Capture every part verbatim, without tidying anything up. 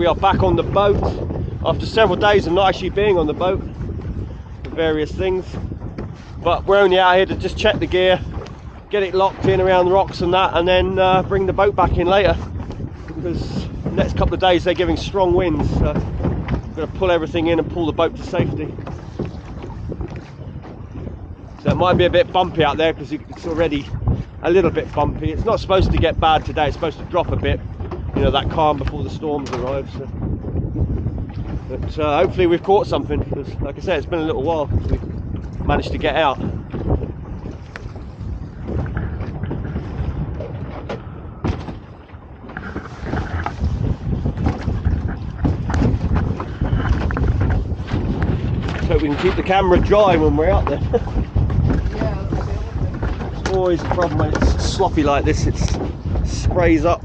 we are back on the boat after several days of not actually being on the boat for various things. But we're only out here to just check the gear, get it locked in around the rocks and that, and then uh, bring the boat back in later, because the next couple of days they're giving strong winds, so I'm going to pull everything in and pull the boat to safety. So it might be a bit bumpy out there because it's already a little bit bumpy. It's not supposed to get bad today, it's supposed to drop a bit, you know, that calm before the storms arrive. So. But uh, hopefully we've caught something, because like I said, it's been a little while since we've managed to get out. We can keep the camera dry when we're out there. Yeah, it's always the problem when it's sloppy like this, it sprays up.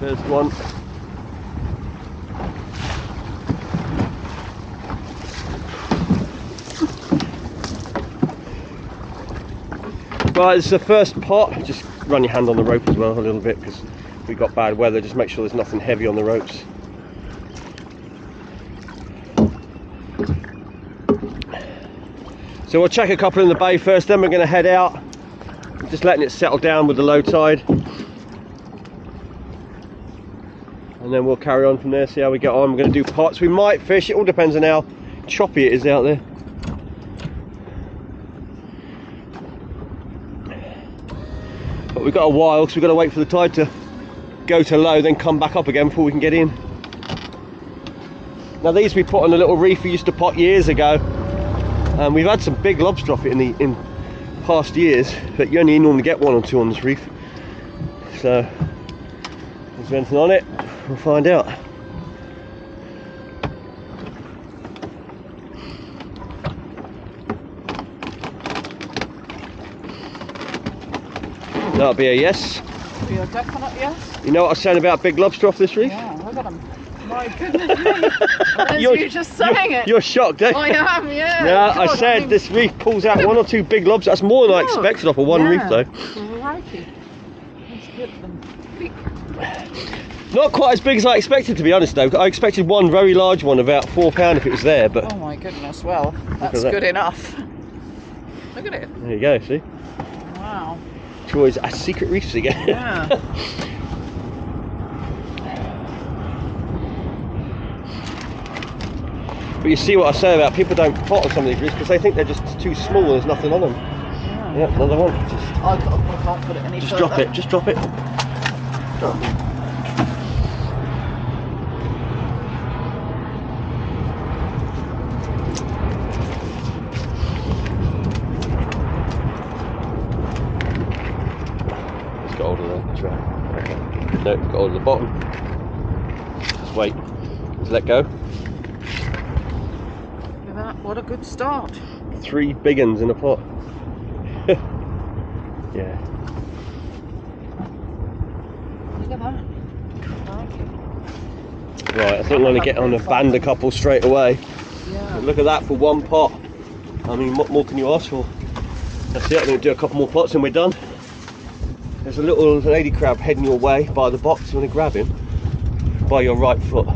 There's one. Right, this is the first pot. Just run your hand on the rope as well a little bit, because we got bad weather. Just make sure there's nothing heavy on the ropes. So we'll check a couple in the bay first, then we're going to head out. Just letting it settle down with the low tide. And then we'll carry on from there, see how we get on. We're going to do pots. We might fish, it all depends on how choppy it is out there. But we've got a while, because we've got to wait for the tide to go to low, then come back up again before we can get in. Now these we put on a little reef we used to pot years ago, and we've had some big lobster off it in the in past years, but you only normally get one or two on this reef. So is there anything on it? We'll find out. That'll be a yes. Be a definite yes. You know what I was saying about big lobster off this reef? Yeah, look at them. My goodness me. As you're, you just saying you're, it. You're shocked, eh? I am, yeah. No, God, I said I mean, this reef pulls out one or two big lobster. That's more than look, I expected off of one yeah. reef, though. Crikey. Let's get them. Not quite as big as I expected, to be honest, though. I expected one very large one, about four pound if it was there, but. Oh my goodness, well, that's good that. enough. Look at it. There you go, see? Wow. Always at secret reefs again. Yeah. But you see what I say about people don't pot on some of these reefs because they think they're just too small and there's nothing on them. Yeah, yeah another one. Just, I, can't, I can't put it any Just drop it, just drop it. Drop it. Got all to the bottom. Just wait. Just let go. Look at that. What a good start. Three big uns in a pot. Yeah. Look at that. I like it. Right, I think I'm going to get on a band couple straight away. Yeah. But look at that for one pot. I mean, what more can you ask for? That's it. I'm going to do a couple more pots and we're done. There's a little lady crab heading your way by the box. You want to grab him by your right foot.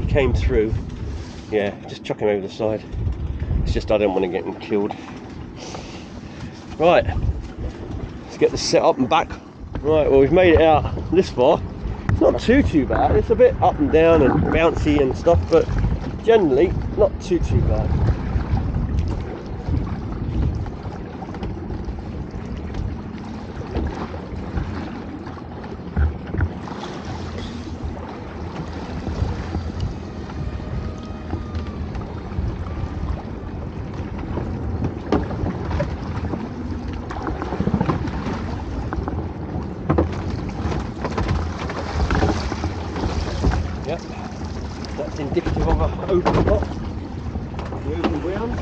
He came through. Yeah, just chuck him over the side. It's just I don't want to get him killed. Right, let's get this set up and back. Right, well we've made it out this far. It's not too too bad. It's a bit up and down and bouncy and stuff, but generally not too too bad. Indicative of an open pot, the open ground.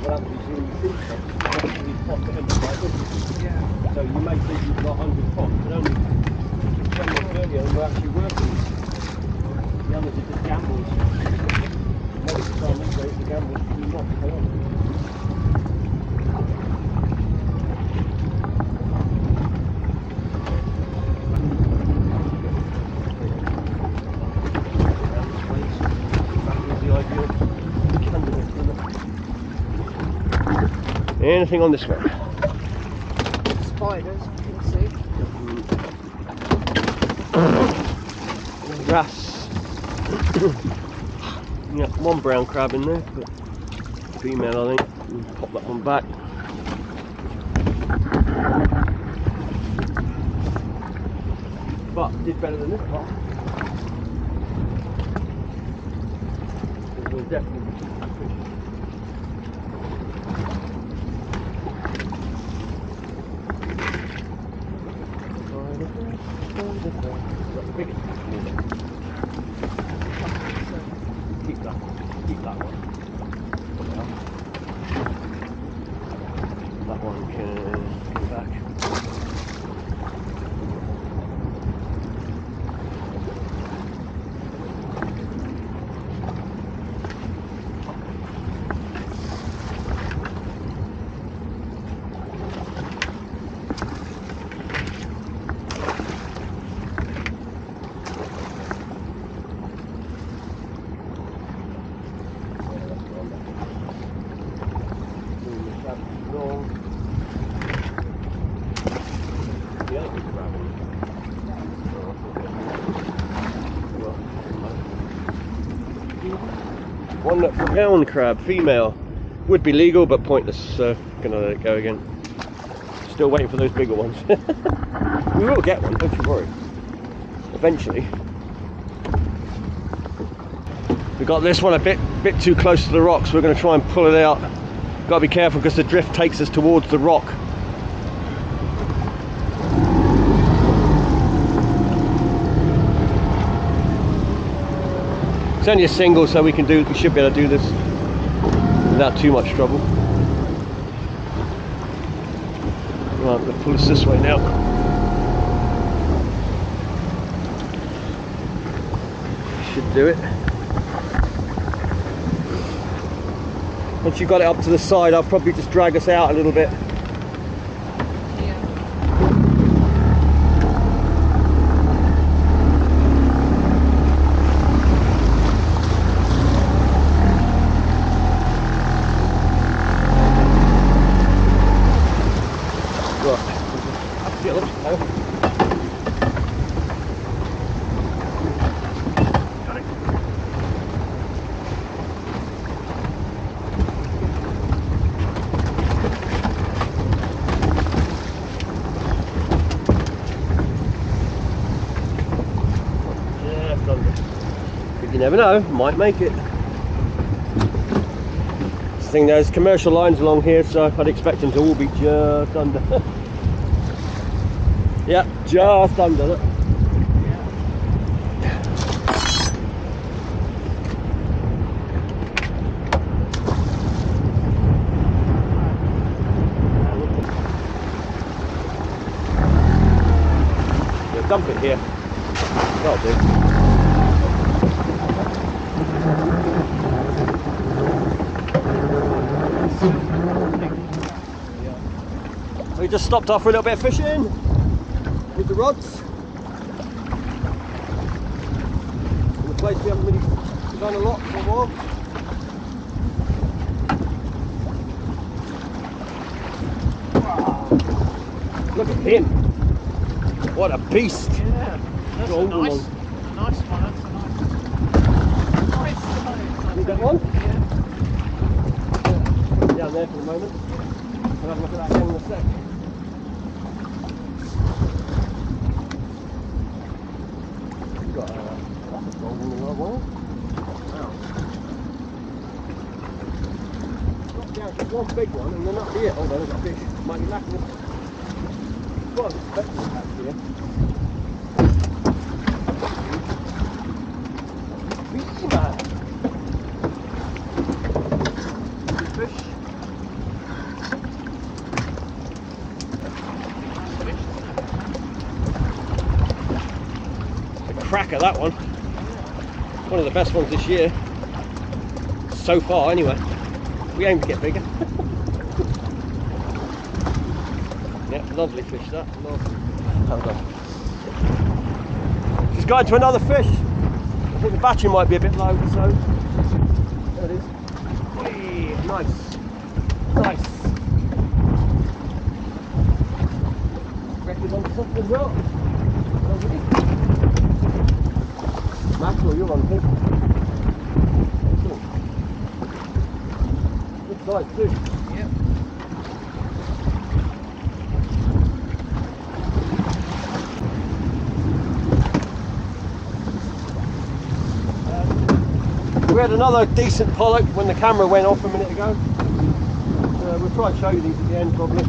What happens when you see and these pots are empty like this. Yeah. So you may think you've got one hundred pots, but only ten months earlier and we're actually working. The others are just gambles. Most of the time these days the gambles do not pay on. Anything on this one? Spiders, you can see. Mm-hmm. Grass. Yeah, one brown crab in there, but female I think. We'll pop that one back. But did better than this part. It was definitely fish. One brown crab, female, would be legal but pointless, so gonna let it go again. Still waiting for those bigger ones. We will get one, don't you worry. Eventually. We got this one a bit bit too close to the rocks, so we're gonna try and pull it out. Gotta be careful because the drift takes us towards the rock. It's only a single, so we can do. We should be able to do this without too much trouble. Right, I'm going to pull us this way now. Should do it. Once you've got it up to the side, I'll probably just drag us out a little bit. You never know, might make it. This thing, there's commercial lines along here, so I'd expect them to all be just under. Yeah, just under. Look. Yeah, dump it here. That'll do. We just stopped off for a little bit of fishing with the rods. In a place we haven't really done a lot for a while. Look at him! What a beast! Yeah, that's a nice, a nice one. That's a nice one. You got one? Yeah. Put it down there for the moment. We'll have a look at that one in a sec. One big one, and then up here, oh there's a fish, might be lacking. Well, I'm expecting it back here. Beastie man! Big fish. cracker, that one. One of the best ones this year. So far, anyway. We aim to get bigger. Yep, lovely fish that. Lovely. Hold on. Just going to another fish. I think the battery might be a bit low, so. There it is. Whee, nice. Nice. Reckons on something as well. Lovely. Mackerel, you're on too. Nice too. Yep. Um, we had another decent pollock when the camera went off a minute ago. Uh, we'll try and show you these at the end probably.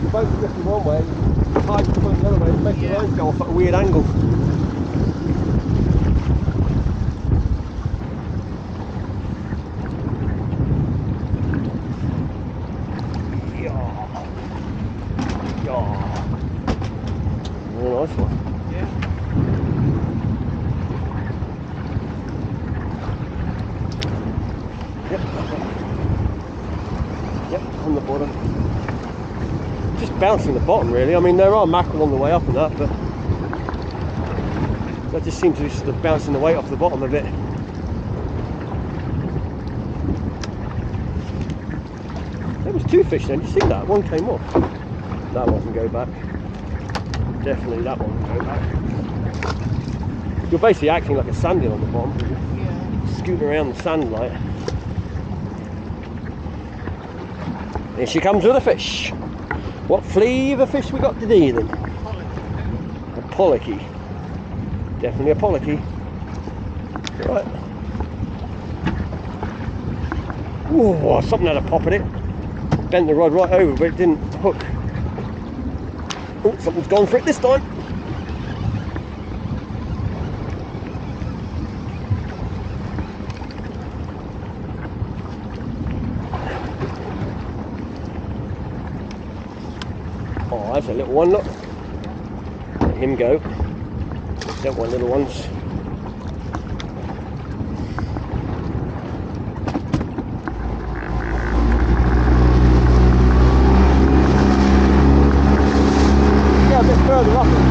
You're both looking one way, it's hard to point the other way, it's making your eyes go off at a weird angle. Bouncing the bottom really. I mean, there are mackerel on the way up and that, but that just seems to be sort of bouncing the weight off the bottom a bit. There was two fish then. Did you see that? One came off. That one can go back. Definitely that one can go back. You're basically acting like a sandhill on the bottom. Yeah. Scooting around the sand like. Here she comes with a fish. What flavour fish we got today then? A pollocky. Definitely a pollocky. Right. Ooh, something had a pop at it. Bent the rod right over, but it didn't hook. Oh, something's gone for it this time. That's a little one, look. Let him go. Don't want little ones. Yeah, a bit further up into it.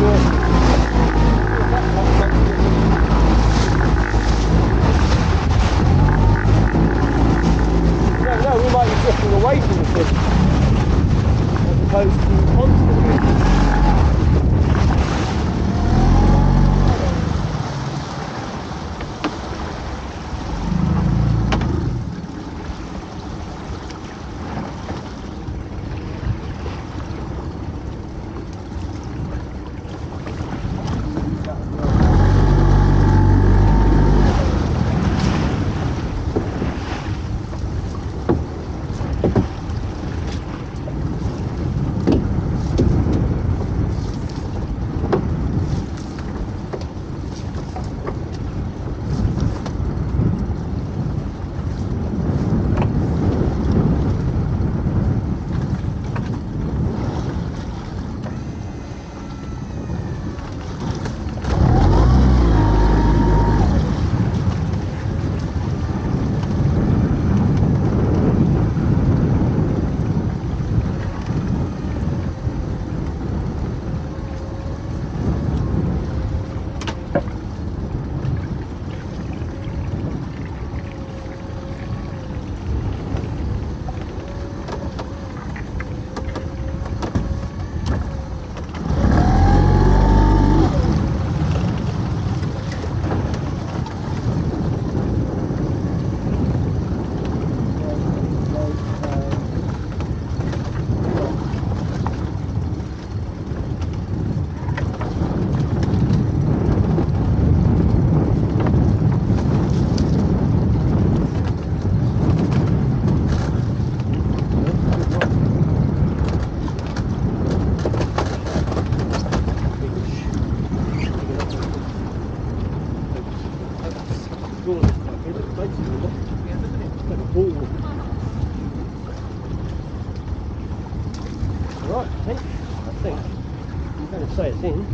right, I think. I think. I'm going to say it's in. The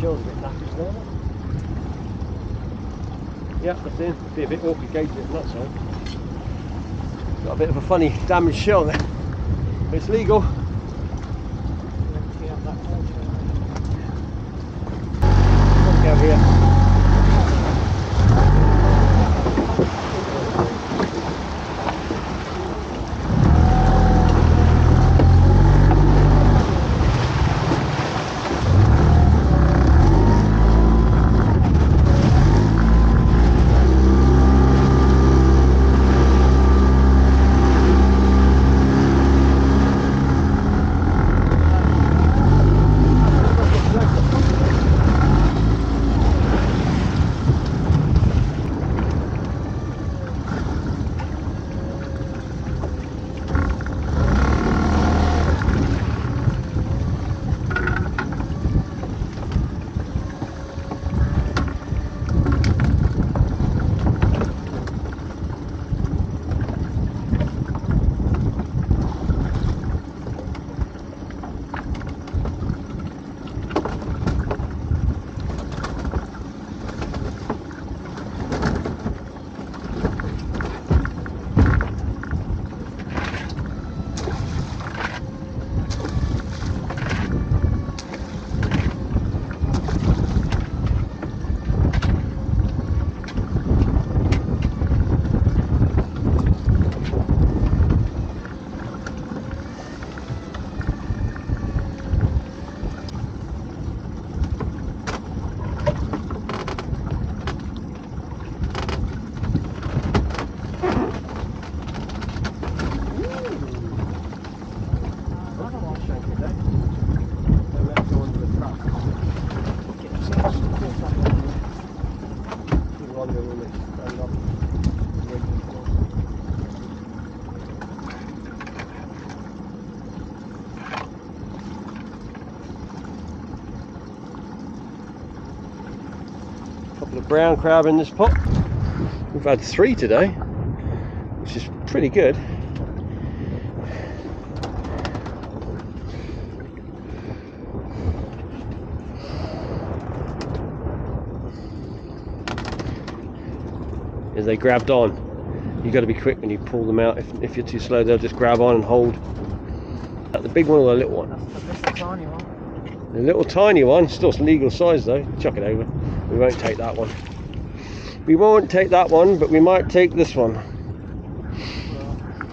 shell's a bit knackered now. Yeah, that's in. It'd be a bit awkward gauging it from that side. Got a bit of a funny damaged shell there. But it's legal. Let's go here. Brown crab in this pot. We've had three today, which is pretty good. As they grabbed on, you've got to be quick when you pull them out. If, if you're too slow, they'll just grab on and hold. Is that the big one or the little one? That's the little tiny one. The little tiny one, still legal size though. Chuck it over. We won't take that one. We won't take that one, but we might take this one. Well,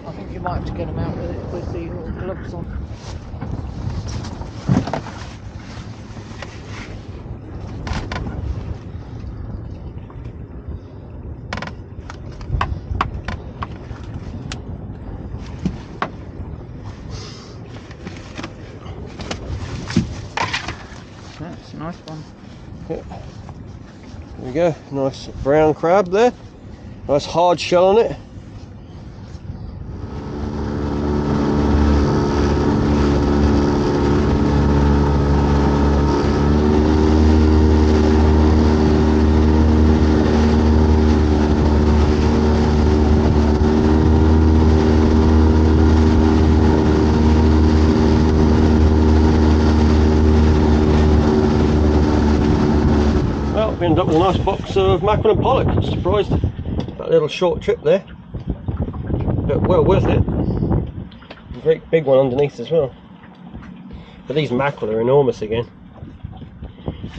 I think you might have to get them out with it with the little gloves on. That's a nice one. Yeah. There we go, nice brown crab there. Nice hard shell on it. End up with a nice box of mackerel and pollock. I'm surprised that little short trip there, but well worth it. A great big one underneath as well. But these mackerel are enormous again.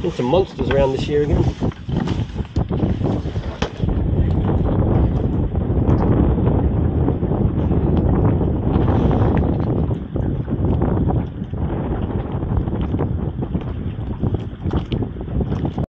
There's some monsters around this year again.